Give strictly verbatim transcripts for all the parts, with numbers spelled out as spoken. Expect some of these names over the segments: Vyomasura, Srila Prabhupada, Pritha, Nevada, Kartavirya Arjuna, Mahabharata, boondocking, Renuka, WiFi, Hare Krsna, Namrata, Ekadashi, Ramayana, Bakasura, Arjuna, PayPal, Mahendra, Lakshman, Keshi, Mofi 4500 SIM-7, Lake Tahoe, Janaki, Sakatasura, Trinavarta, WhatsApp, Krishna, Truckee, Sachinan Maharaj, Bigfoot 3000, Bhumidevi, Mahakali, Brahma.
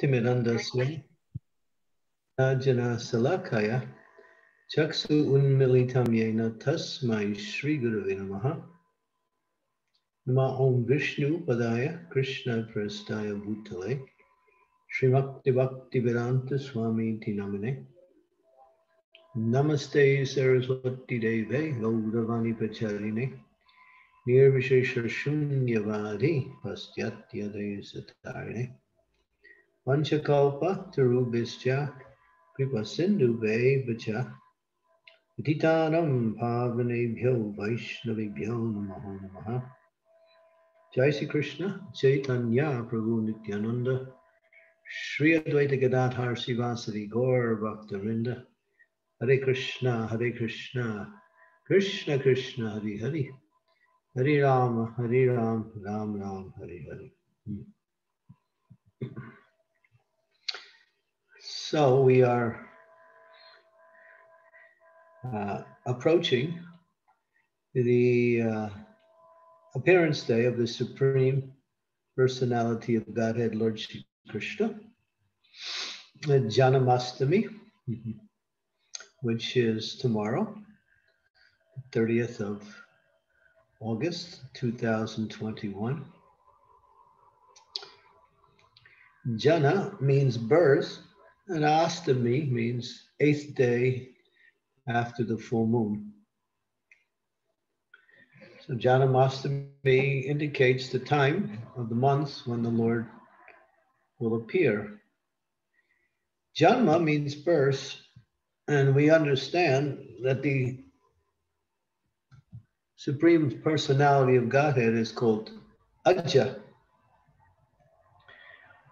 Timirandasmi Najana Salakaya Chaksu Unmilitam Yena Tasmai Shri Gurave Namaha Nama Om Vishnu Padaya Krishna Prasthaya Bhutale Shri Bhakti Bhakti Vedanta Swami Tinamane Namaste Saraswati Deve Gauravani Pacharine Nirvishesha Shunyavadi Pastyatya Desatarine Panchakalpa Tarubhischa Kripasindhube Bacha Titanam Pavanebhyo Vaishnavibhyo Namaho Namaha Jai Sri Krishna Chaitanya Prabhu Nityananda Shri Advaita Gadadhar Sivasari Gaur Bhaktarinda Hare Krishna Hare Krishna Krishna Krishna Hare Hare Hare Rama Hare Ram Ram Ram Hare Hare. Hmm. So we are uh, approaching the uh, appearance day of the Supreme Personality of Godhead, Lord Shri Krishna, Janmastami, mm-hmm. which is tomorrow, thirtieth of August, two thousand twenty-one. Jana means birth, and Astami means eighth day after the full moon. So Janamastami indicates the time of the month when the Lord will appear. Janma means birth, and we understand that the Supreme Personality of Godhead is called Aja,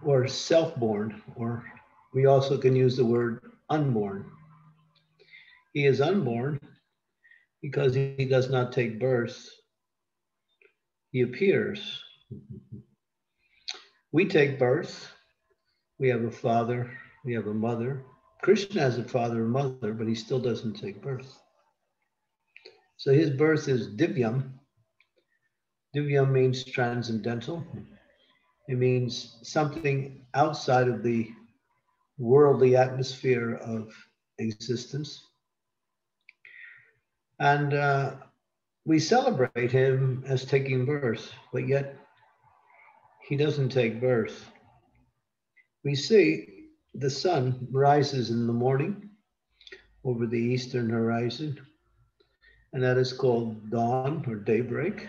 or self-born, or we also can use the word unborn. He is unborn because he does not take birth. He appears. We take birth. We have a father. We have a mother. Krishna has a father and mother, but he still doesn't take birth. So his birth is divyam. Divyam means transcendental. It means something outside of the worldly atmosphere of existence. And uh, we celebrate him as taking birth, but yet he doesn't take birth. We see the sun rises in the morning over the eastern horizon, and that is called dawn or daybreak.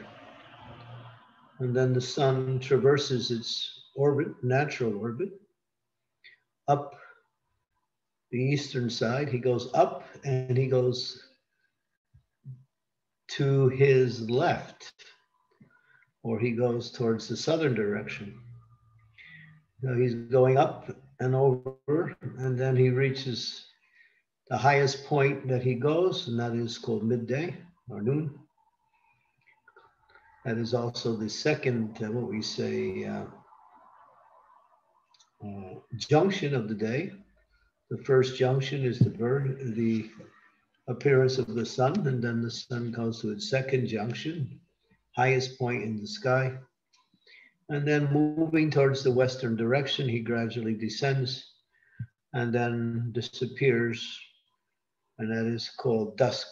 And then the sun traverses its orbit, natural orbit, up the eastern side. He goes up and he goes to his left, or he goes towards the southern direction. So he's going up and over, and then he reaches the highest point that he goes, and that is called midday or noon. That is also the second, uh, what we say, uh, Uh, junction of the day. The first junction is the birth, the appearance of the sun, and then the sun goes to its second junction, highest point in the sky. And then moving towards the western direction, he gradually descends and then disappears, and that is called dusk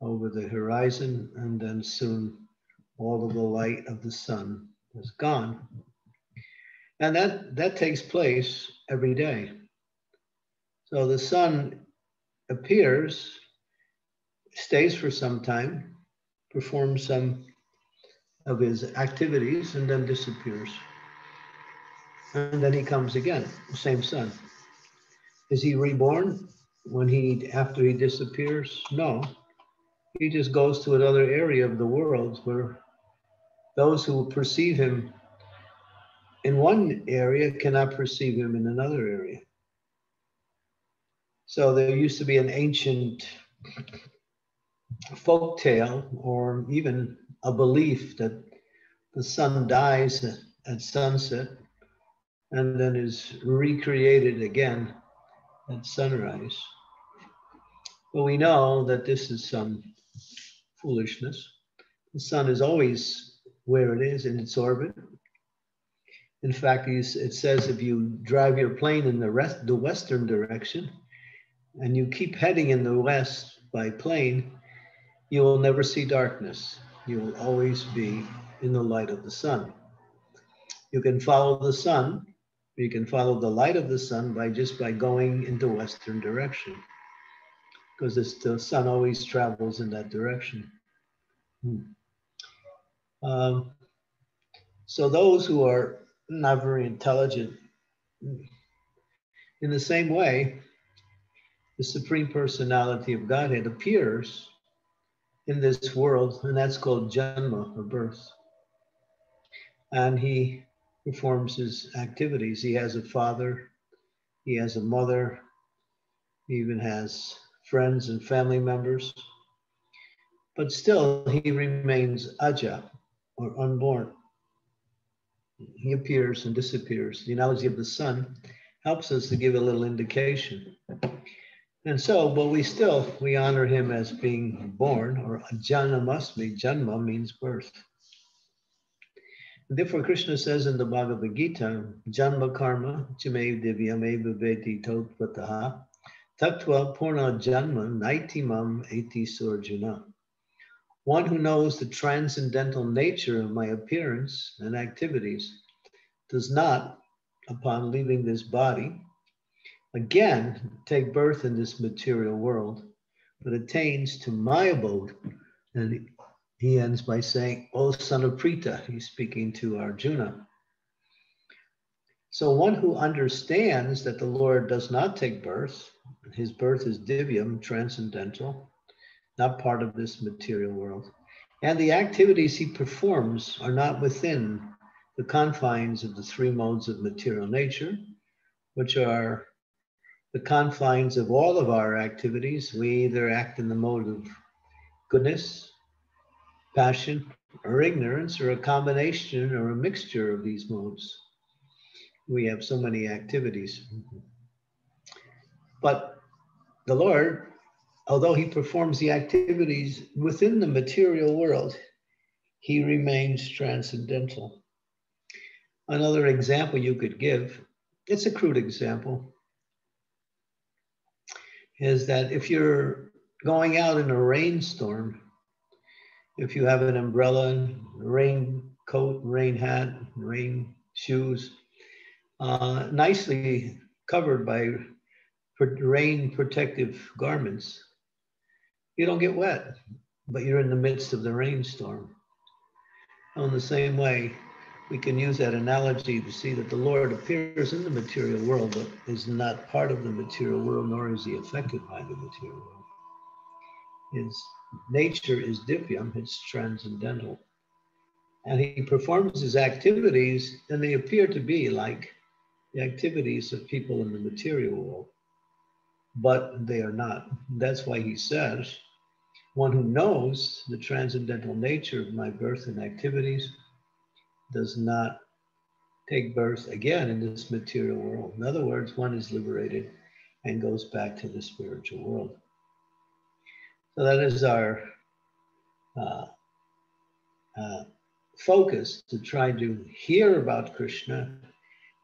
over the horizon, and then soon all of the light of the sun is gone. And that, that takes place every day. So the sun appears, stays for some time, performs some of his activities, and then disappears. And then he comes again, the same sun. Is he reborn when he, after he disappears? No. He just goes to another area of the world where those who perceive him in one area cannot perceive him in another area. So there used to be an ancient folk tale, or even a belief, that the sun dies at sunset and then is recreated again at sunrise. But we know that this is some foolishness. The sun is always where it is in its orbit. In fact, it says if you drive your plane in the, rest, the western direction and you keep heading in the west by plane, you will never see darkness. You will always be in the light of the sun. You can follow the sun. You can follow the light of the sun by just by going into western direction, because the sun always travels in that direction. Hmm. Um, so those who are not very intelligent, in the same way, the Supreme Personality of Godhead appears in this world, and that's called Janma, or birth. And he performs his activities. He has a father, he has a mother, he even has friends and family members, but still he remains aja, or unborn. He appears and disappears. The analogy of the sun helps us to give a little indication. And so, but we still, we honor him as being born, or Janmastami. Janma means birth. Therefore, Krishna says in the Bhagavad Gita, Janma karma chimev divyam eva veti totpataha tattva purna janma naitimam eti surjuna. One who knows the transcendental nature of my appearance and activities does not, upon leaving this body, again take birth in this material world, but attains to my abode. And he ends by saying, O son of Pritha, he's speaking to Arjuna. So one who understands that the Lord does not take birth, his birth is divyam, transcendental, not part of this material world, and the activities he performs are not within the confines of the three modes of material nature, which are the confines of all of our activities. We either act in the mode of goodness, passion, or ignorance, or a combination or a mixture of these modes. We have so many activities. But the Lord, although he performs the activities within the material world, he remains transcendental. Another example you could give, it's a crude example, is that if you're going out in a rainstorm, if you have an umbrella, raincoat, rain hat, rain shoes, uh, nicely covered by rain protective garments, you don't get wet, but you're in the midst of the rainstorm. And in the same way, we can use that analogy to see that the Lord appears in the material world, but is not part of the material world, nor is he affected by the material world. His nature is divyam, it's transcendental. And he performs his activities, and they appear to be like the activities of people in the material world, but they are not. That's why he says, one who knows the transcendental nature of my birth and activities does not take birth again in this material world. In other words, one is liberated and goes back to the spiritual world. So that is our uh, uh, focus, to try to hear about Krishna,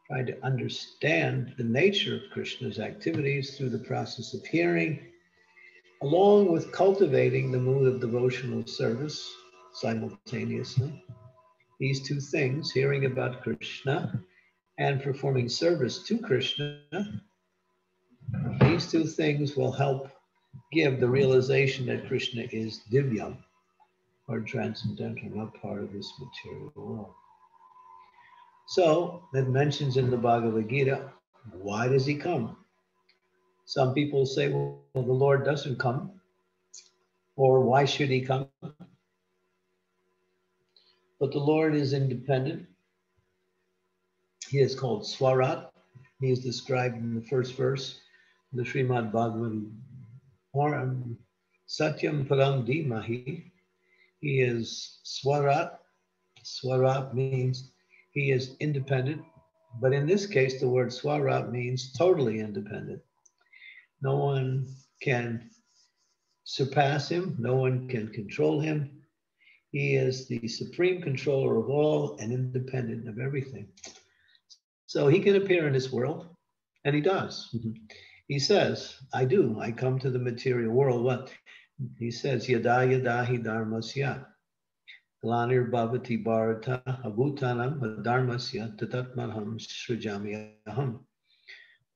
try to understand the nature of Krishna's activities through the process of hearing, along with cultivating the mood of devotional service simultaneously. These two things, hearing about Krishna and performing service to Krishna, these two things will help give the realization that Krishna is divyam, or transcendental, not part of this material world. So, it mentions in the Bhagavad Gita, why does he come? Some people say, well, the Lord doesn't come, or why should he come? But the Lord is independent. He is called Swarat. He is described in the first verse in the Srimad Bhagavatam, Satyam Param Dhimahi. He is Swarat. Swarat means he is independent, but in this case, the word Swarat means totally independent. No one can surpass him. No one can control him. He is the supreme controller of all and independent of everything. So he can appear in this world, and he does. Mm-hmm. He says, I do, I come to the material world. What? He says, yada yada hi dharmasya, glanir bhavati bharata abhutanam adharmasya tatatmanaham srijami aham,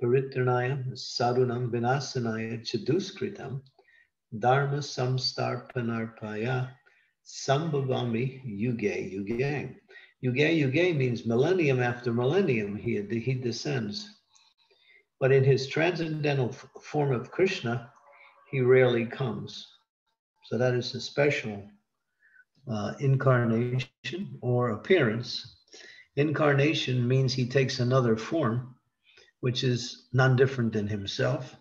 paritranayam sadunam vinasanaya chaduskritam, dharma samstarpanarpaya sambhavami yuge yuge. Yuge yuge means millennium after millennium, he, he descends. But in his transcendental form of Krishna, he rarely comes. So that is a special uh, incarnation or appearance. Incarnation means he takes another form, which is none different than himself.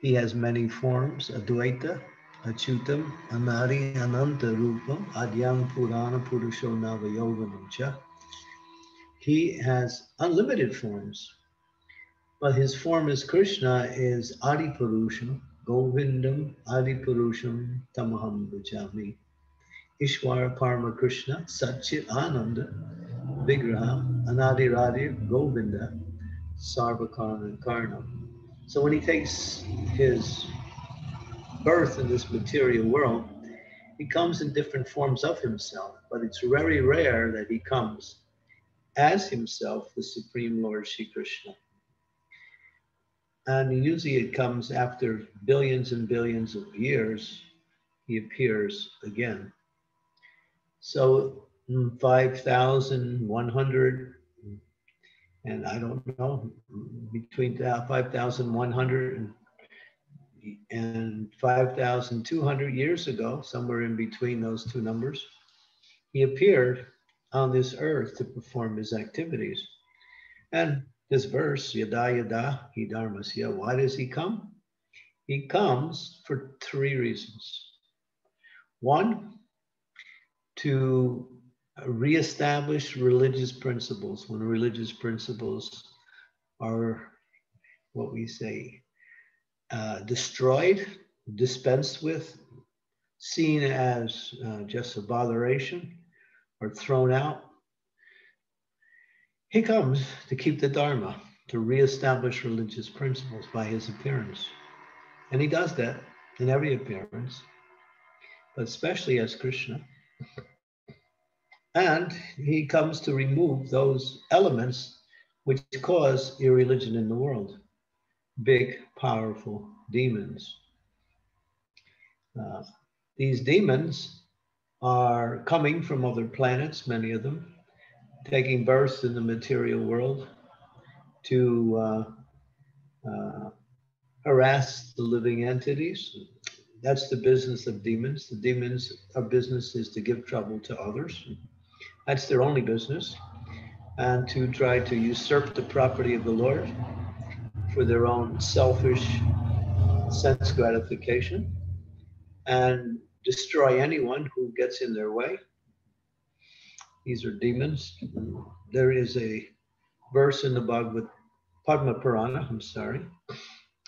He has many forms, Advaita, Achyutam, Anari, Ananta Rupam, Adyam Purana Purusho Navayoganam Cha. He has unlimited forms. But his form as Krishna is Adi Purusham, Govindam, Adi Purusham, Tamaham Bhajami, Ishwara Parma Krishna, Satchit Ananda, Vigraha, Anadiradir, Govinda, Sarvakarna Karnam. So when he takes his birth in this material world, he comes in different forms of himself, but it's very rare that he comes as himself, the Supreme Lord Shri Krishna. And usually it comes after billions and billions of years, he appears again. So five thousand one hundred, and I don't know, between five thousand one hundred and five thousand two hundred years ago, somewhere in between those two numbers, he appeared on this earth to perform his activities. And this verse, yada yada hi dharmasya, why does he come? He comes for three reasons. One, to reestablish religious principles, when religious principles are, what we say, uh, destroyed, dispensed with, seen as uh, just a botheration, or thrown out. He comes to keep the Dharma, to reestablish religious principles by his appearance. And he does that in every appearance, but especially as Krishna. And he comes to remove those elements which cause irreligion in the world. Big, powerful demons. Uh, these demons are coming from other planets, many of them, taking birth in the material world to uh, uh, harass the living entities. That's the business of demons. The demons, our business is to give trouble to others. That's their only business. And to try to usurp the property of the Lord for their own selfish sense gratification and destroy anyone who gets in their way. These are demons. There is a verse in the Bhagavad Padma Purana, I'm sorry,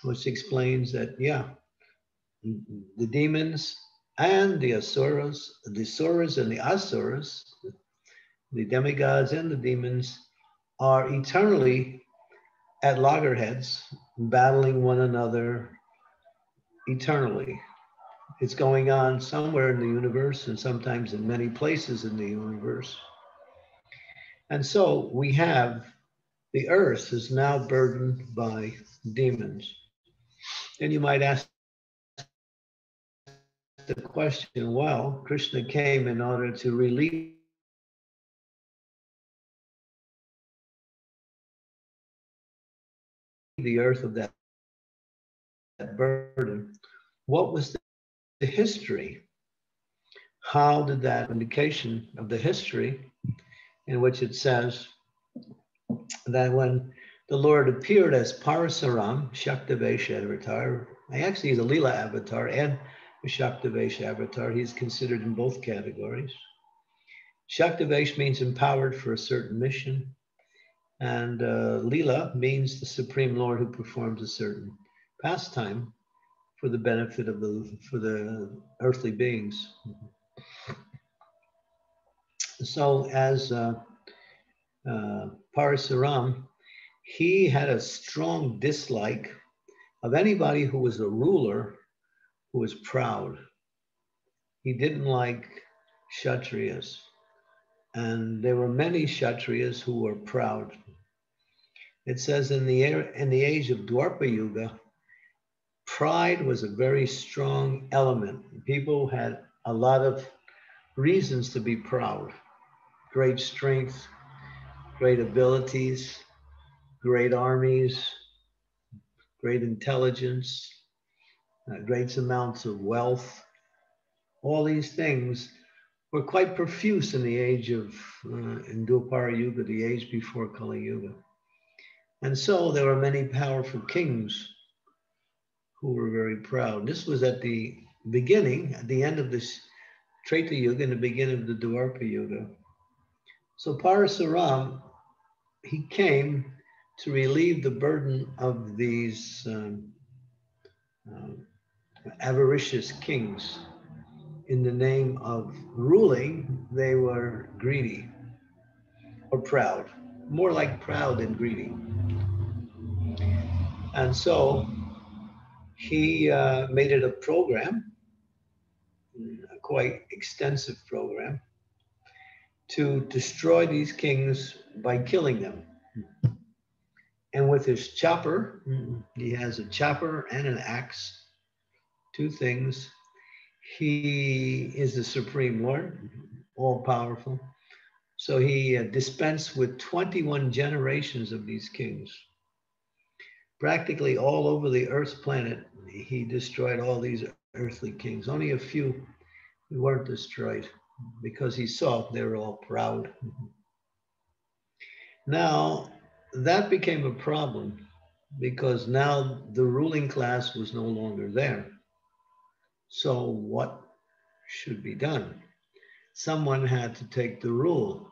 which explains that, yeah, the demons and the asuras, the suras and the asuras, the demigods and the demons are eternally at loggerheads, battling one another eternally. It's going on somewhere in the universe and sometimes in many places in the universe. And so we have, the earth is now burdened by demons. And you might ask the question, well, Krishna came in order to relieve the earth of that, that burden. What was the, the history? How did that indication of the history in which it says that when the Lord appeared as Parashuram, Shaktavesha avatar, actually he's a Leela avatar and a Shaktavesha avatar, he's considered in both categories. Shaktavesha means empowered for a certain mission, and uh, Leela means the Supreme Lord who performs a certain pastime for the benefit of the, for the earthly beings. So as uh, uh, Parashuram, he had a strong dislike of anybody who was a ruler who was proud. He didn't like Kshatriyas. And there were many Kshatriyas who were proud. It says in the, in the age of Dwarpa Yuga, pride was a very strong element. People had a lot of reasons to be proud. Great strength, great abilities, great armies, great intelligence, uh, great amounts of wealth. All these things were quite profuse in the age of, uh, in Dwapara Yuga, the age before Kali Yuga. And so there were many powerful kings who were very proud. This was at the beginning, at the end of this Treta Yuga and the beginning of the Dwarpa Yuga. So Parashuram, he came to relieve the burden of these um, uh, avaricious kings. In the name of ruling, they were greedy or proud, more like proud than greedy. And so he uh, made it a program, a quite extensive program, to destroy these kings by killing them. And with his chopper, he has a chopper and an axe, two things. He is the Supreme Lord, all-powerful. So he uh, dispensed with twenty-one generations of these kings. Practically all over the Earth's planet, he destroyed all these earthly kings. Only a few weren't destroyed because he saw they were all proud. Now, that became a problem because now the ruling class was no longer there. So what should be done? Someone had to take the rule.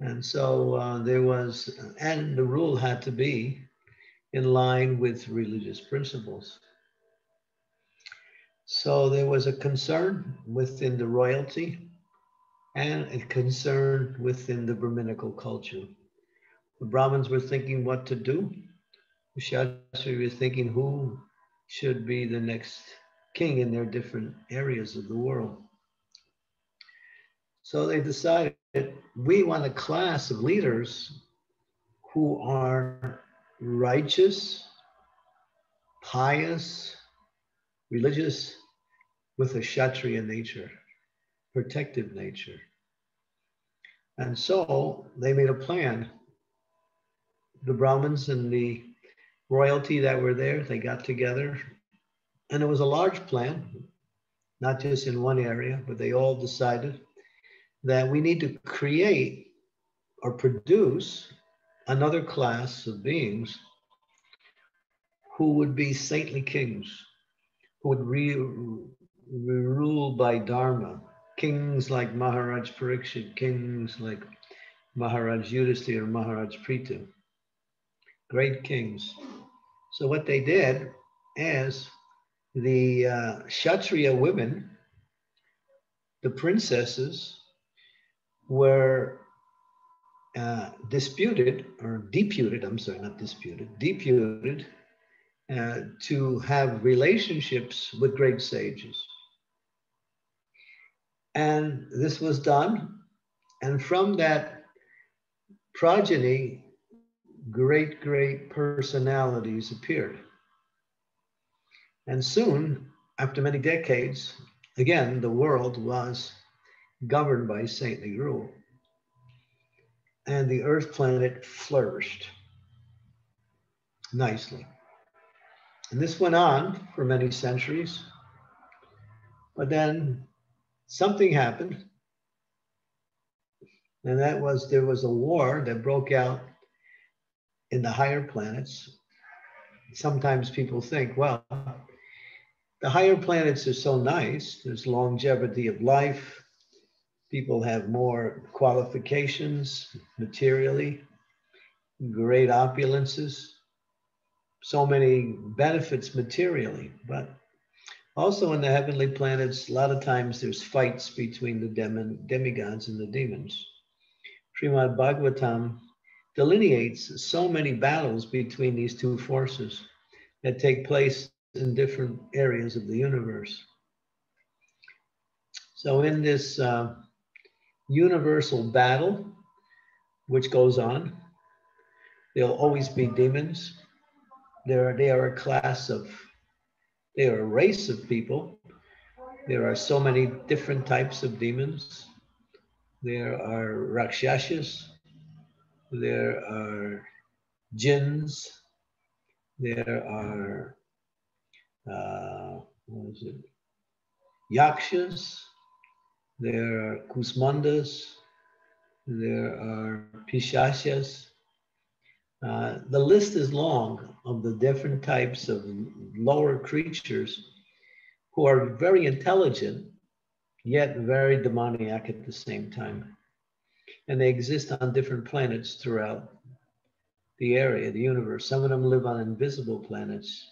And so uh, there was, and the rule had to be in line with religious principles. So there was a concern within the royalty and a concern within the Brahminical culture. The Brahmins were thinking what to do. The Kshatriyas were thinking who should be the next king in their different areas of the world. So they decided we want a class of leaders who are righteous, pious, religious, with a Kshatriya nature, protective nature. And so they made a plan. The Brahmins and the royalty that were there, they got together. And it was a large plan, not just in one area, but they all decided that we need to create or produce another class of beings who would be saintly kings, who would re re rule by Dharma. Kings like Maharaj Pariksit, kings like Maharaj Yudhisthira, Maharaj Pritha, great kings. So what they did is, the uh, Kshatriya women, the princesses, were uh, disputed or deputed, I'm sorry, not disputed, deputed uh, to have relationships with great sages. And this was done. And from that progeny, great, great personalities appeared. And soon, after many decades, again, the world was governed by saintly rule. And the Earth planet flourished nicely. And this went on for many centuries. But then something happened. And that was, there was a war that broke out in the higher planets. Sometimes people think, well, the higher planets are so nice. There's longevity of life. People have more qualifications materially, great opulences, so many benefits materially. But also in the heavenly planets, a lot of times there's fights between the dem demigods and the demons. Srimad Bhagavatam delineates so many battles between these two forces that take place in different areas of the universe. So in this uh, universal battle, which goes on, there'll always be demons. There are, they are a class of, they are a race of people. There are so many different types of demons. There are rakshasas, there are jinns, there are, uh, what is it, yakshas, there are kusmandas, there are pishashas. Uh, the list is long of the different types of lower creatures who are very intelligent, yet very demoniac at the same time. And they exist on different planets throughout the area, the universe. Some of them live on invisible planets.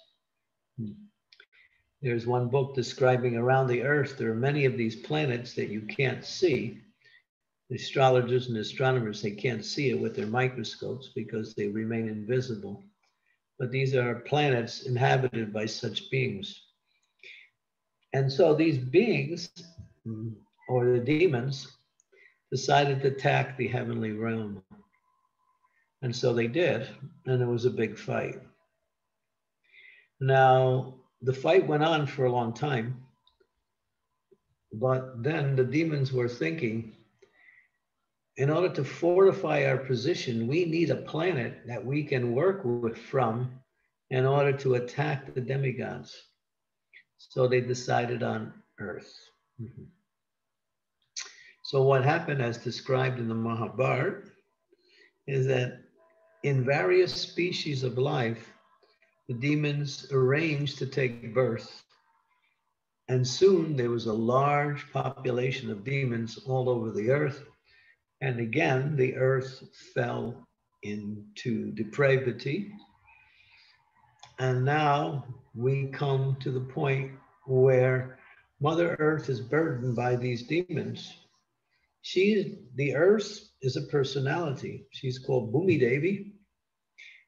There's one book describing around the earth, there are many of these planets that you can't see. The astrologers and astronomers, they can't see it with their microscopes because they remain invisible. But these are planets inhabited by such beings. And so these beings, or the demons, decided to attack the heavenly realm. And so they did, and it was a big fight. Now, the fight went on for a long time, but then the demons were thinking, in order to fortify our position, we need a planet that we can work with from in order to attack the demigods. So they decided on Earth. Mm-hmm. So what happened, as described in the Mahabharata, is that in various species of life, the demons arranged to take birth. And soon there was a large population of demons all over the earth. And again, the earth fell into depravity. And now we come to the point where Mother Earth is burdened by these demons. She, the earth is a personality. She's called Bhumidevi.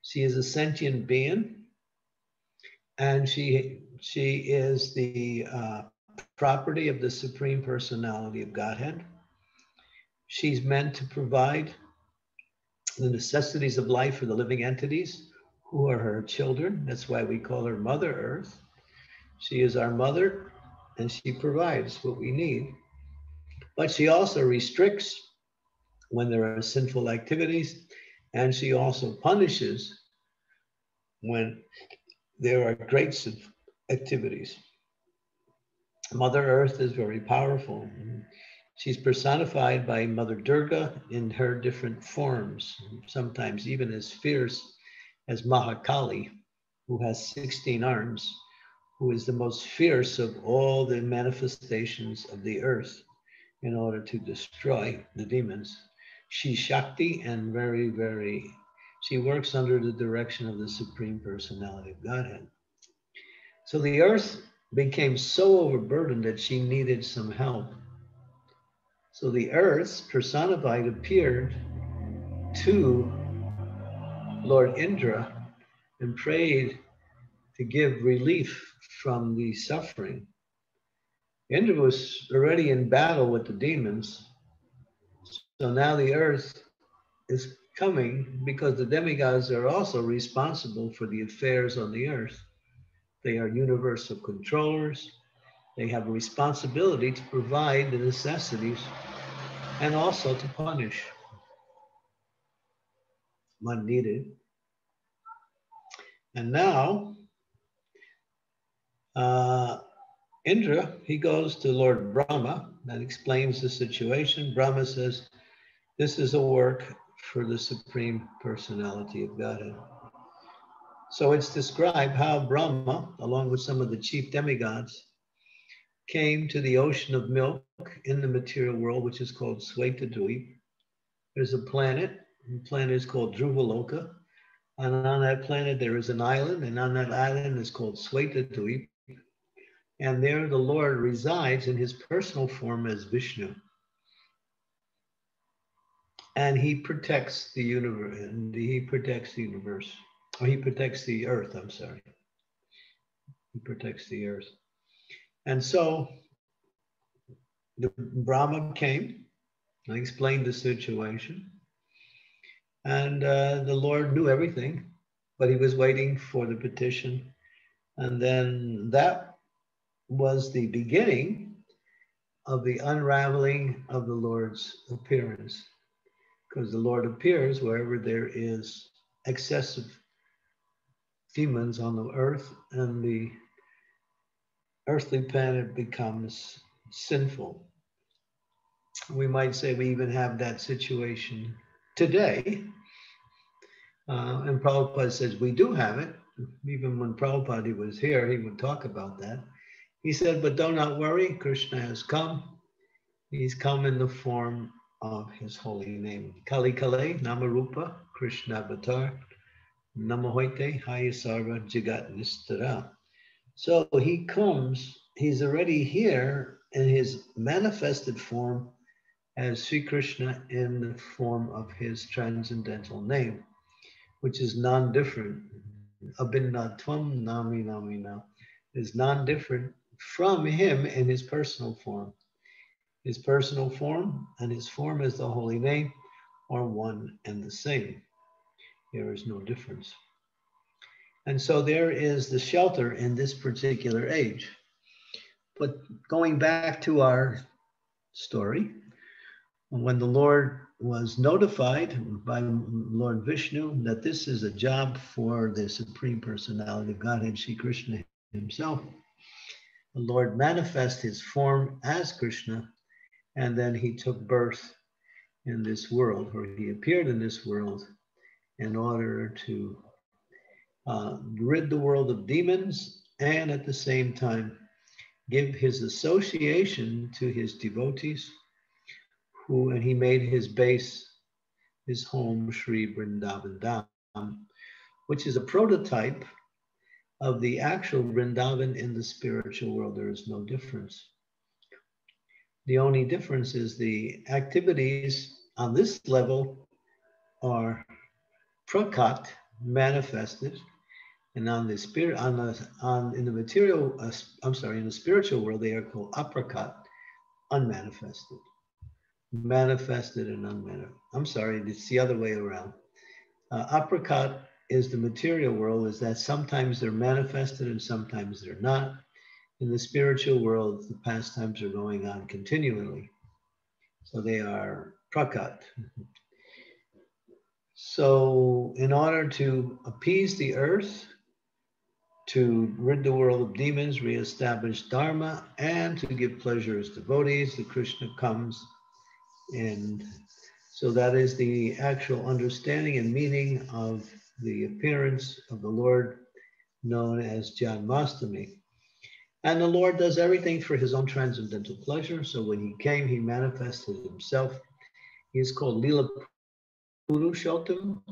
She is a sentient being. And she, she is the uh, property of the Supreme Personality of Godhead. She's meant to provide the necessities of life for the living entities who are her children. That's why we call her Mother Earth. She is our mother, and she provides what we need. But she also restricts when there are sinful activities, and she also punishes when there are great sinful activities. Mother Earth is very powerful. She's personified by Mother Durga in her different forms, sometimes even as fierce as Mahakali, who has sixteen arms, who is the most fierce of all the manifestations of the earth in order to destroy the demons. She's Shakti and very, very, she works under the direction of the Supreme Personality of Godhead. So the earth became so overburdened that she needed some help. So the earth personified appeared to Lord Indra and prayed to give relief from the suffering. Indra was already in battle with the demons. So now the earth is coming because the demigods are also responsible for the affairs on the earth. They are universal controllers. They have a responsibility to provide the necessities and also to punish when needed. And now, uh, Indra, he goes to Lord Brahma and explains the situation. Brahma says, this is a work for the Supreme Personality of Godhead. So it's described how Brahma, along with some of the chief demigods, came to the ocean of milk in the material world, which is called Svetadvip. There's a planet. The planet is called Dhruvaloka, and on that planet there is an island, and on that island is called Svetadvip, and there the Lord resides in his personal form as Vishnu. and he protects the universe. And he protects the universe. Oh, he protects the earth. I'm sorry. He protects the earth. And so the Brahma came. I explained the situation. And uh, the Lord knew everything, but he was waiting for the petition. And then that was the beginning of the unraveling of the Lord's appearance, because the Lord appears wherever there is excessive demons on the earth, and the earthly planet becomes sinful. We might say we even have that situation today. Uh, and Prabhupada says we do have it. Even when Prabhupada was here, he would talk about that. He said, but do not worry, Krishna has come. He's come in the form of his holy name. Kali Kale, Namarupa, Krishna Avatar, Namahoite, Hayasarva, Jagat Nistara. So he comes, he's already here in his manifested form as Sri Krishna in the form of his transcendental name, which is non-different. Abhinatvam nami nami na is non-different from him in his personal form. His personal form and his form as the holy name are one and the same. There is no difference. And so there is the shelter in this particular age. But going back to our story, when the Lord was notified by Lord Vishnu that this is a job for the Supreme Personality of Godhead, Sri Krishna himself, the Lord manifested his form as Krishna, and then he took birth in this world, or he appeared in this world in order to uh, rid the world of demons, and at the same time give his association to his devotees, who, and he made his base, his home, Sri Vrindavan Dham, which is a prototype of the actual Vrindavan in the spiritual world. There is no difference. The only difference is the activities on this level are prakat, manifested, and on the spirit, on the, on in the material, uh, I'm sorry, in the spiritual world, they are called aprakat, unmanifested, manifested and unmanifested. I'm sorry, it's the other way around. Uh, aprakat is the material world, is that sometimes they're manifested and sometimes they're not. In the spiritual world, the pastimes are going on continually. So they are prakat. So in order to appease the earth, to rid the world of demons, reestablish dharma, and to give pleasure as devotees, the Krishna comes. And so that is the actual understanding and meaning of the appearance of the Lord, known as Janmastami. And the Lord does everything for his own transcendental pleasure. So when he came, he manifested himself. He is called Lila Purushottam.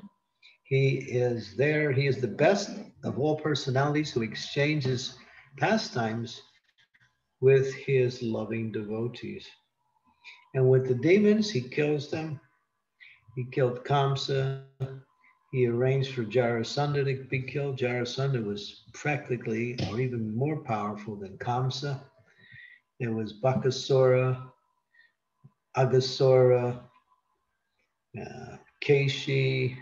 He is there. He is the best of all personalities who exchanges pastimes with his loving devotees. And with the demons, he kills them. He killed Kamsa. He arranged for Jarasandha to be killed. Jarasandha was practically or even more powerful than Kamsa. There was Bakasura, Agasura, uh, Keshi,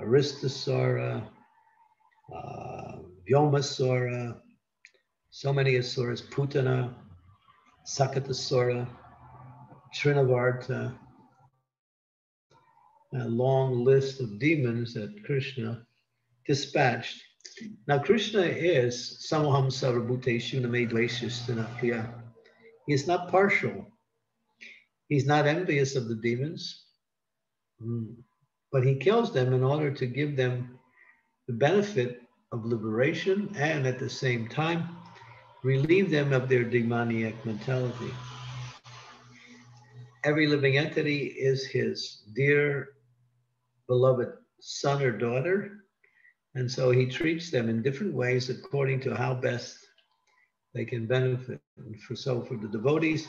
Aristasura, uh, Vyomasura, so many Asuras, Putana, Sakatasura, Trinavarta. A long list of demons that Krishna dispatched. Now, Krishna is Samoham Sarvabhuteshu Name Dveshasthana Priya. He is not partial. He's not envious of the demons, but he kills them in order to give them the benefit of liberation and at the same time relieve them of their demoniac mentality. Every living entity is his dear beloved son or daughter, and so he treats them in different ways according to how best they can benefit. And for so for the devotees,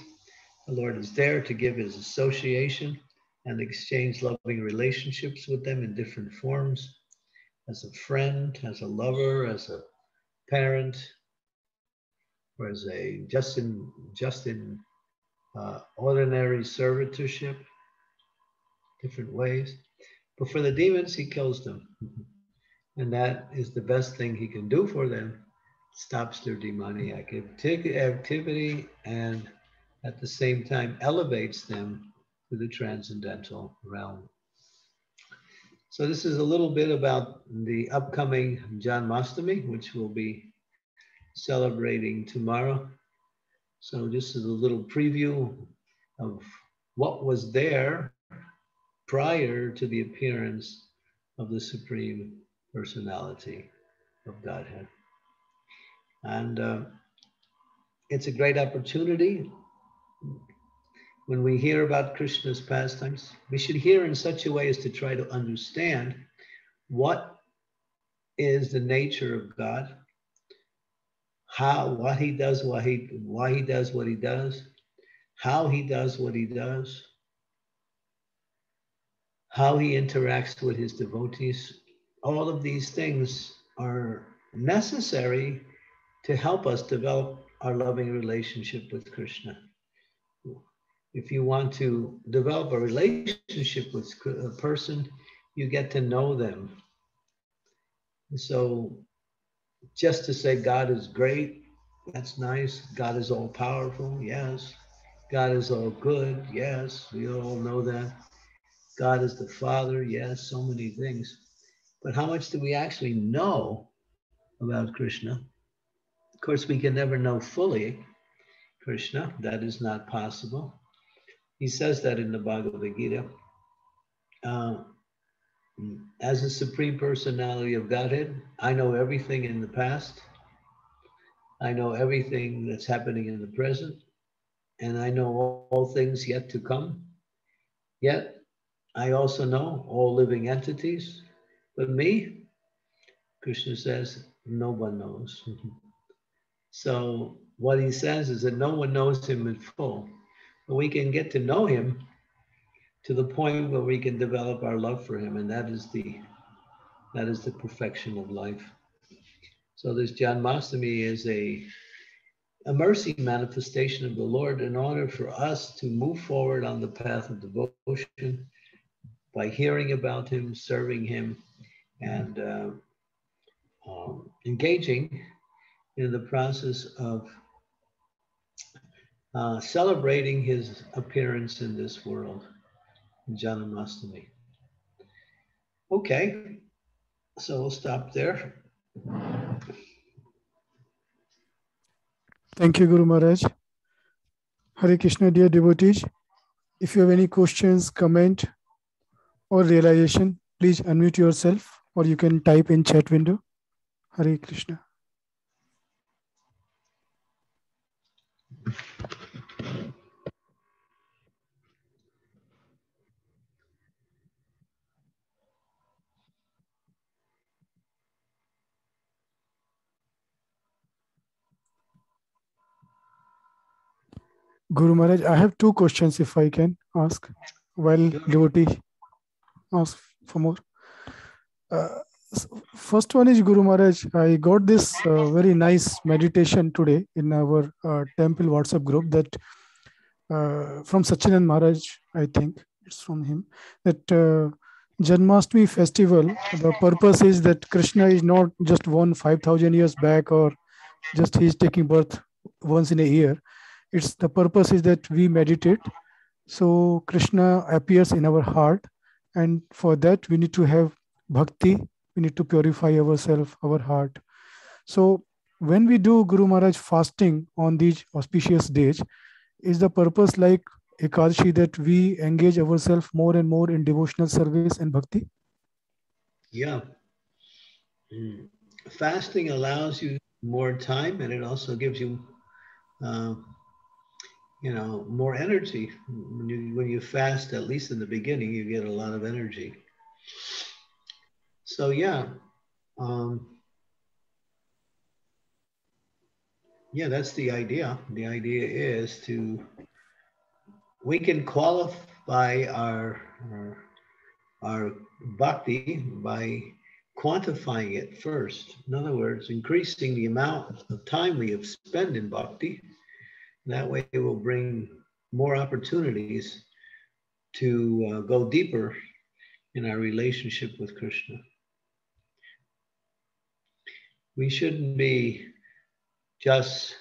the Lord is there to give his association and exchange loving relationships with them in different forms, as a friend, as a lover, as a parent, or as a just in, just in uh, ordinary servitorship, different ways. But for the demons, he kills them. And that is the best thing he can do for them. Stops their demoniac activity and at the same time elevates them to the transcendental realm. So this is a little bit about the upcoming Janmastami, which we'll be celebrating tomorrow. So this is a little preview of what was there prior to the appearance of the Supreme Personality of Godhead. And uh, it's a great opportunity. When we hear about Krishna's pastimes, we should hear in such a way as to try to understand what is the nature of God, how, what he does, why he, why he does what he does, how he does what he does, how he interacts with his devotees. All of these things are necessary to help us develop our loving relationship with Krishna. If you want to develop a relationship with a person, you get to know them. So just to say God is great, that's nice. God is all powerful, yes. God is all good, yes. We all know that. God is the Father, yes, so many things. But how much do we actually know about Krishna? Of course, we can never know fully Krishna. That is not possible. He says that in the Bhagavad Gita. Uh, as a Supreme Personality of Godhead, I know everything in the past. I know everything that's happening in the present. And I know all, all things yet to come. Yet, I also know all living entities. But me, Krishna says, no one knows. So what he says is that no one knows him in full. But we can get to know him to the point where we can develop our love for him. And that is the, that is the perfection of life. So this Janmastami is a, a mercy manifestation of the Lord in order for us to move forward on the path of devotion by hearing about him, serving him, and uh, um, engaging in the process of uh, celebrating his appearance in this world, Janmastami. Okay, so we'll stop there. Thank you, Guru Maharaj. Hare Krishna, dear devotees. If you have any questions, comment, or realization, please unmute yourself or you can type in chat window. Hare Krishna. Guru Maharaj, I have two questions if I can ask while devotee ask for more. Uh, first one is, Guru Maharaj, I got this uh, very nice meditation today in our uh, temple WhatsApp group that uh, from Sachinan Maharaj, I think it's from him, that uh, Janmastami festival, the purpose is that Krishna is not just one five thousand years back or just he's taking birth once in a year. It's the purpose is that we meditate. So Krishna appears in our heart. And for that, we need to have bhakti. We need to purify ourselves, our heart. So when we do Guru Maharaj fasting on these auspicious days, is the purpose like Ekadashi that we engage ourselves more and more in devotional service and bhakti? Yeah. Mm. Fasting allows you more time and it also gives you, uh, you know, more energy. When you, when you fast, at least in the beginning, you get a lot of energy. So yeah, um, yeah, that's the idea. The idea is to, we can qualify our uh, our bhakti by quantifying it first. In other words, increasing the amount of time we have spent in bhakti. That way it will bring more opportunities to uh, go deeper in our relationship with Krishna. We shouldn't be just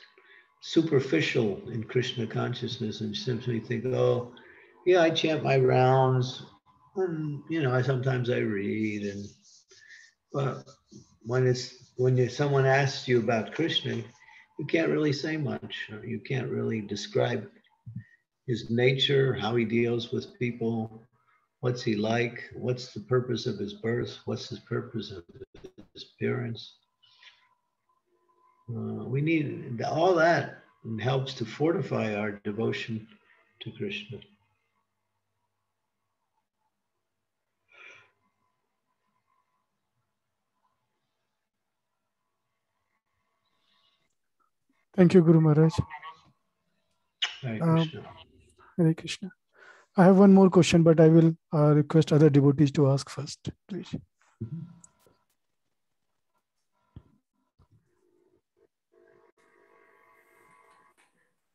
superficial in Krishna consciousness and simply think, oh, yeah, I chant my rounds, and, you know, I, sometimes I read. And but when it's when you, someone asks you about Krishna, you can't really say much. You can't really describe his nature, how he deals with people, what's he like, what's the purpose of his birth, what's the purpose of his appearance. Uh, we need all that, and helps to fortify our devotion to Krishna. Thank you, Guru Maharaj. Hare Krishna. Um, Hare Krishna. I have one more question, but I will uh, request other devotees to ask first, please. Mm-hmm.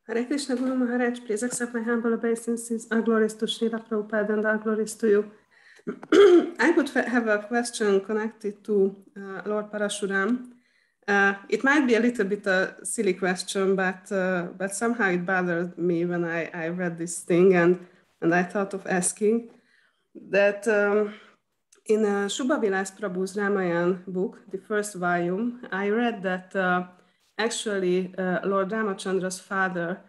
Hare Krishna, Guru Maharaj, please accept my humble obeisances. All glories to Srila Prabhupada and all glories to you. I would have a question connected to uh, Lord Parashuram. Uh, it might be a little bit a silly question, but uh, but somehow it bothered me when I, I read this thing, and, and I thought of asking that um, in uh, Shubhavilas Prabhu's Ramayan book, the first volume, I read that uh, actually uh, Lord Ramachandra's father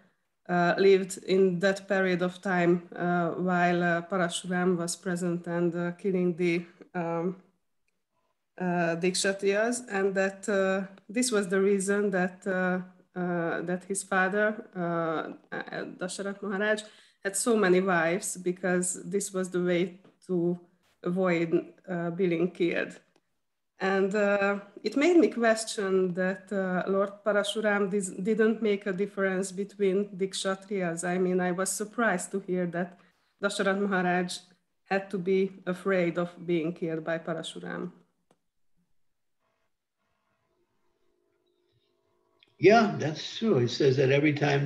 uh, lived in that period of time uh, while uh, Parashuram was present and uh, killing the um, Uh, the Kshatriyas, and that uh, this was the reason that uh, uh, that his father, uh, Dasharatha Maharaj, had so many wives, because this was the way to avoid uh, being killed. And uh, it made me question that uh, Lord Parashuram didn't make a difference between the Kshatriyas. I mean, I was surprised to hear that Dasharatha Maharaj had to be afraid of being killed by Parashuram. Yeah, that's true. He says that every time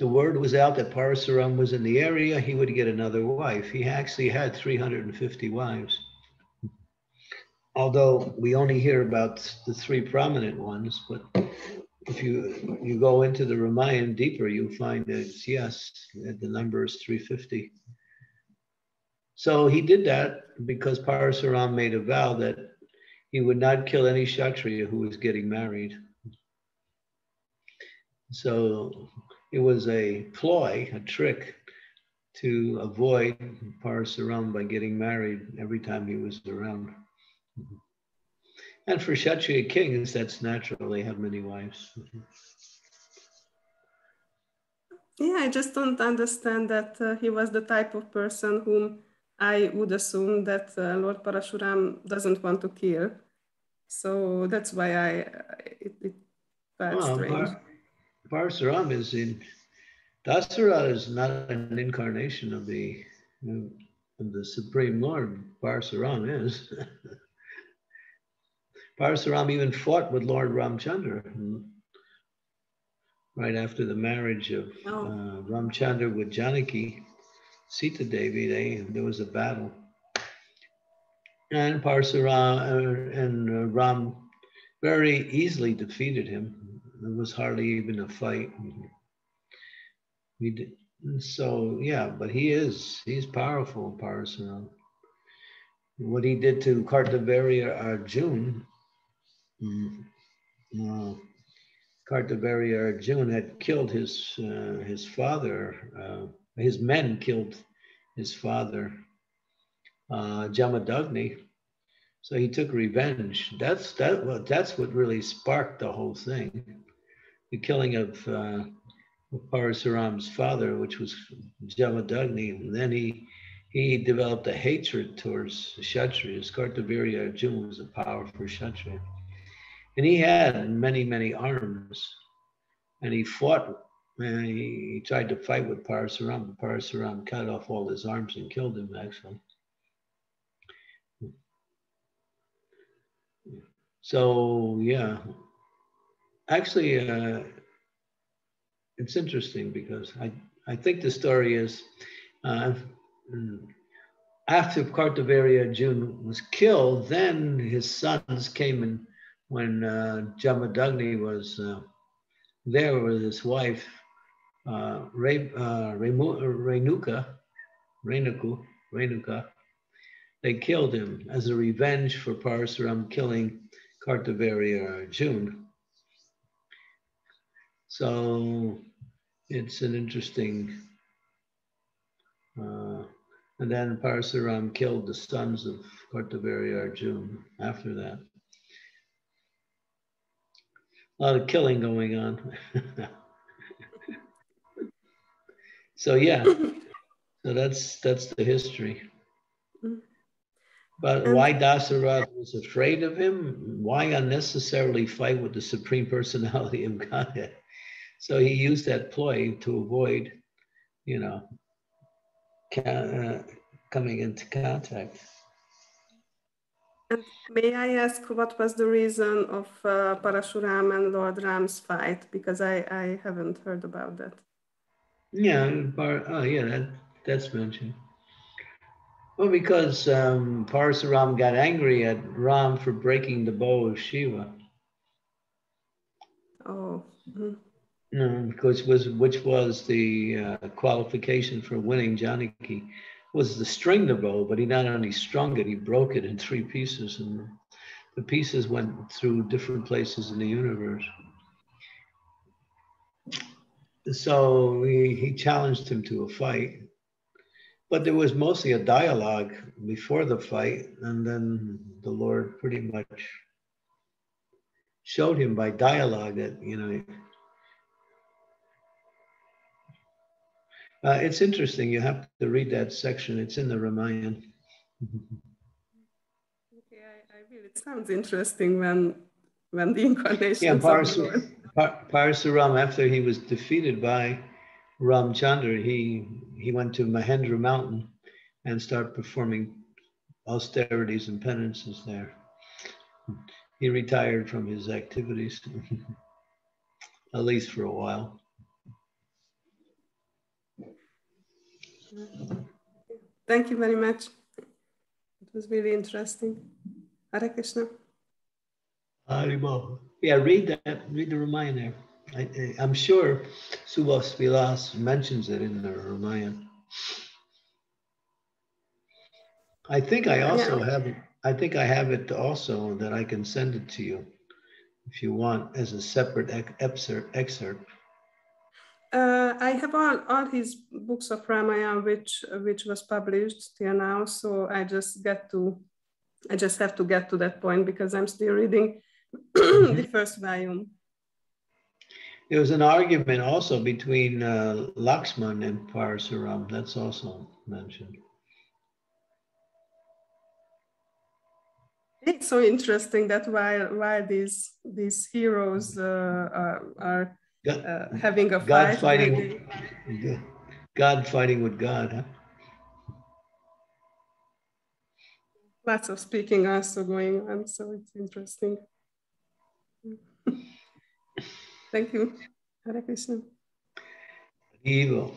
the word was out that Parashuram was in the area, he would get another wife. He actually had three hundred fifty wives. Although we only hear about the three prominent ones, but if you you go into the Ramayana deeper, you'll find that, yes, the number is three hundred fifty. So he did that because Parashuram made a vow that he would not kill any Kshatriya who was getting married. So it was a ploy, a trick, to avoid Parashuram by getting married every time he was around. And for Kshatriya kings, that's natural. They have many wives. Yeah, I just don't understand that uh, he was the type of person whom I would assume that uh, Lord Parashuram doesn't want to kill. So that's why I it, it felt well, strange. Parashuram is in, Dasharatha is not an incarnation of the, of the Supreme Lord. Parashuram is. Parashuram even fought with Lord Ramachandra right after the marriage of oh. uh, Ramachandra with Janaki, Sita Devi. They, there was a battle. And Parashuram uh, and uh, Ram very easily defeated him. It was hardly even a fight. We did, so yeah, but he is, he's powerful, Parashuram. What he did to Kartavirya Arjuna, uh, Kartavirya Arjuna had killed his, uh, his father, uh, his men killed his father, uh, Jamadagni. So he took revenge. That's, that, well, that's what really sparked the whole thing. The killing of uh, Parashuram's father, which was Jamadagni, and then he he developed a hatred towards Kshatriyas. Kartavirya Arjuna was a powerful Kshatriya, and he had many many arms, and he fought And he, he tried to fight with Parashuram, but Parashuram cut off all his arms and killed him, actually. So, yeah. Actually, uh, it's interesting because I, I think the story is uh, after Kartavirya Arjuna was killed, then his sons came in when uh, Jamadagni was uh, there with his wife, uh, Re, uh, Remu, Renuka, Renuku, Renuka. They killed him as a revenge for Parashuram killing Kartavirya Arjuna. So it's an interesting, uh, and then Parashuram killed the sons of Kartavirya Arjuna after that. A lot of killing going on. So yeah, so that's that's the history. But um, why Dasharatha was afraid of him? Why unnecessarily fight with the Supreme Personality of Godhead? So he used that ploy to avoid, you know, uh, coming into contact. And may I ask what was the reason of uh, Parashuram and Lord Ram's fight? Because I, I haven't heard about that. Yeah, oh yeah, that, that's mentioned. Well, because um, Parashuram got angry at Ram for breaking the bow of Shiva. Oh. Mm-hmm. No, because was which was the uh, qualification for winning Janaki, was to string the bow, but he not only strung it, he broke it in three pieces, and the pieces went through different places in the universe. So he, he challenged him to a fight, but there was mostly a dialogue before the fight, and then the Lord pretty much showed him by dialogue that, you know, Uh, it's interesting, you have to read that section. It's in the Ramayana. Okay, I, I will. It sounds interesting when when the incarnation. Yeah, Parashuram, Par, Parashuram, after he was defeated by Ramachandra, he, he went to Mahendra Mountain and started performing austerities and penances there. He retired from his activities, at least for a while. Thank you very much. It was really interesting. Hare Krishna. Hare Bol. Yeah, read that. Read the Ramayana. I, I, I'm sure Subhas Vilas mentions it in the Ramayana. I think I also yeah. have it. I think I have it also that I can send it to you if you want as a separate excerpt. excerpt. Uh, I have all, all his books of Ramayana, which which was published till now. So I just get to, I just have to get to that point because I'm still reading the first volume. There was an argument also between uh, Lakshman and Parashuram. That's also mentioned. It's so interesting that while while these these heroes uh, are. are God, uh, having a God fight, fighting, maybe. God fighting with God, huh? Lots of speaking also going on, so it's interesting. Thank you. Hare Krishna. Evil.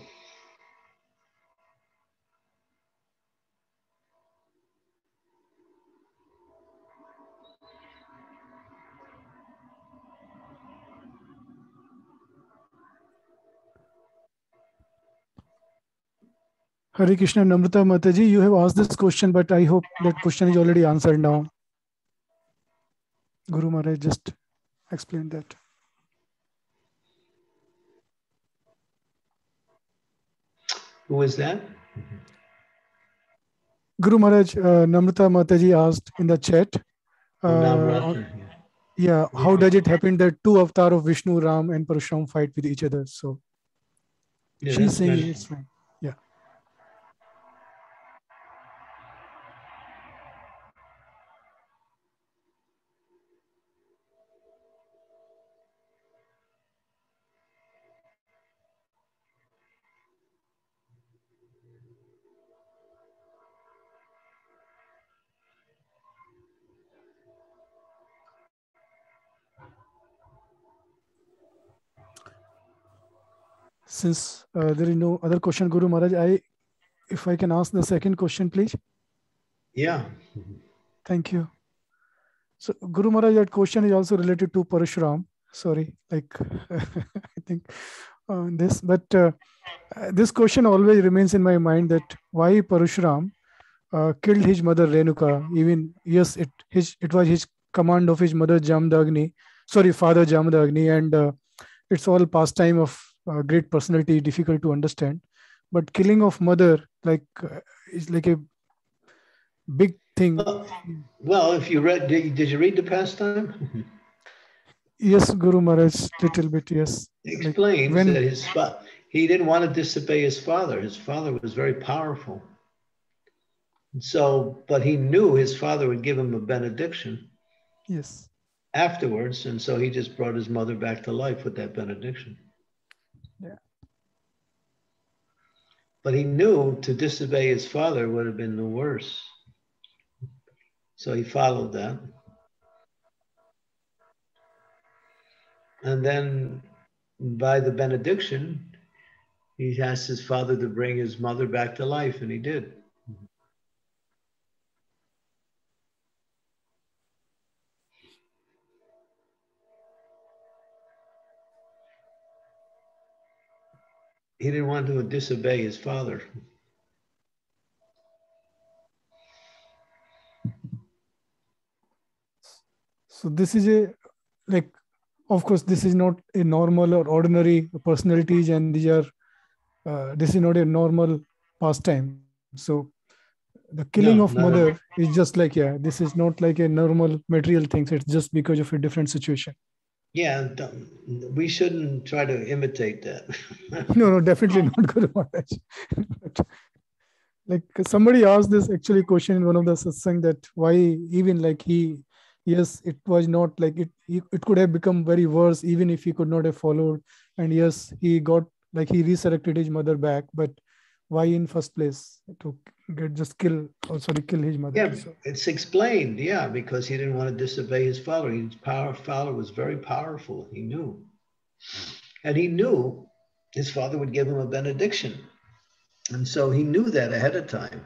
Hare Krishna, Namrata Mataji, you have asked this question, but I hope that question is already answered now. Guru Maharaj just explained that. Who was that? Mm-hmm. Guru Maharaj, uh, Namrata Mataji asked in the chat. Uh, Namrata, yeah. yeah, how does it happen that two avatars of Vishnu, Ram and Parashuram fight with each other? So yeah, she's saying nice. It's fine. Since uh, there is no other question, Guru Maharaj, I, if I can ask the second question, please. Yeah. Thank you. So Guru Maharaj, that question is also related to Parashuram. Sorry, like I think uh, this, but uh, this question always remains in my mind that why Parashuram uh, killed his mother Renuka? Even yes, it his it was his command of his mother Jamadagni, sorry, father Jamadagni, and uh, it's all pastime of uh, great personality, difficult to understand. But killing of mother, like uh, is like a big thing. Well, well if you read, did, did you read the pastime? Yes, Guru Maharaj, little bit, yes. He explains like when, that his fa he didn't want to disobey his father. His father was very powerful. And so, but he knew his father would give him a benediction. Yes. Afterwards, and so he just brought his mother back to life with that benediction. Yeah. But he knew to disobey his father would have been the worst. So he followed that. And then by the benediction, he asked his father to bring his mother back to life, and he did. He didn't want to disobey his father. So this is a, like, of course, this is not a normal or ordinary personalities, and these are, uh, this is not a normal pastime. So the killing no, of no, mother no. is just like, yeah, this is not like a normal material thing. So it's just because of a different situation. Yeah, we shouldn't try to imitate that. no, no, definitely not, Guru Maharaj. Like somebody asked this actually question in one of the satsang that why even like he, yes, it was not like it, it could have become very worse even if he could not have followed. And yes, he got like he resurrected his mother back, but why in first place to get just kill or sorry, kill his mother? Yeah, so it's explained, yeah, because he didn't want to disobey his father. His power, father was very powerful, he knew. And he knew his father would give him a benediction. And so he knew that ahead of time.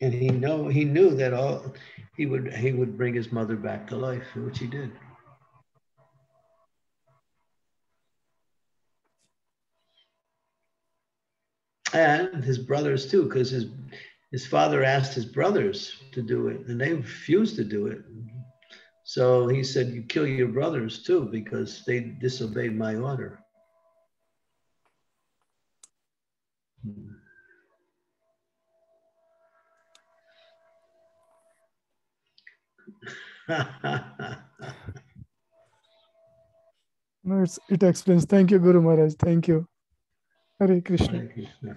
And he know he knew that all he would he would bring his mother back to life, which he did. And his brothers too, because his his father asked his brothers to do it, and they refused to do it. So he said, "You kill your brothers too, because they disobeyed my order." Hmm. No, it's, it explains. Thank you, Guru Maharaj. Thank you. Hare Krishna. Hare Krishna.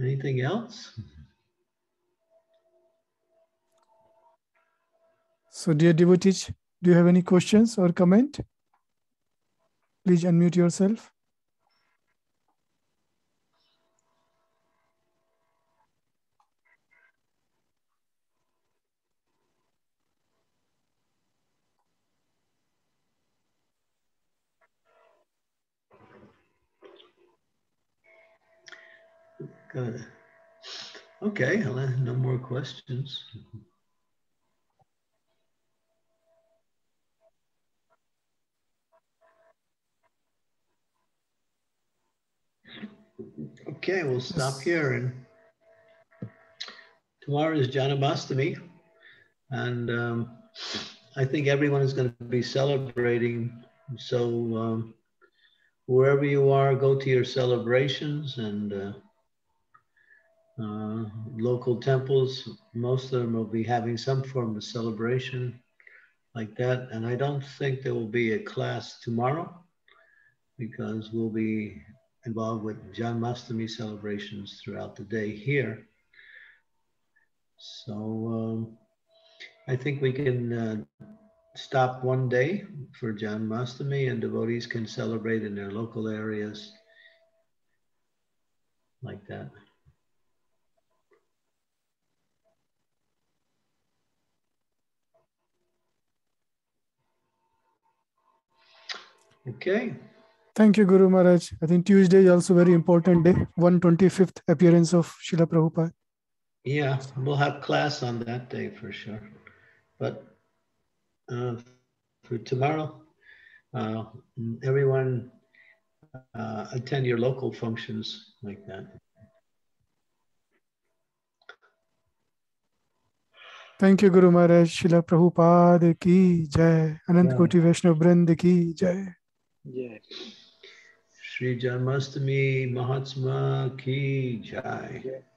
Anything else? So, dear devotees, do you have any questions or comment? Please unmute yourself. Good. Okay, no more questions. Okay, we'll stop here. And tomorrow is Janmastami, and um, I think everyone is going to be celebrating. So um, wherever you are, go to your celebrations and. Uh, Uh, local temples, most of them will be having some form of celebration like that. And I don't think there will be a class tomorrow because we'll be involved with Janmastami celebrations throughout the day here. So um, I think we can uh, stop one day for Janmastami, and devotees can celebrate in their local areas like that. Okay. Thank you, Guru Maharaj. I think Tuesday is also a very important day. one hundred twenty-fifth appearance of Srila Prabhupada. Yeah, we'll have class on that day for sure. But uh, for tomorrow, uh, everyone uh, attend your local functions like that. Thank you, Guru Maharaj. Srila Prabhupada ki jai. Anant Koti Vaishnav Vrind ki jai. Jai. Sri Janmastami Mahatma ki jai. Jai.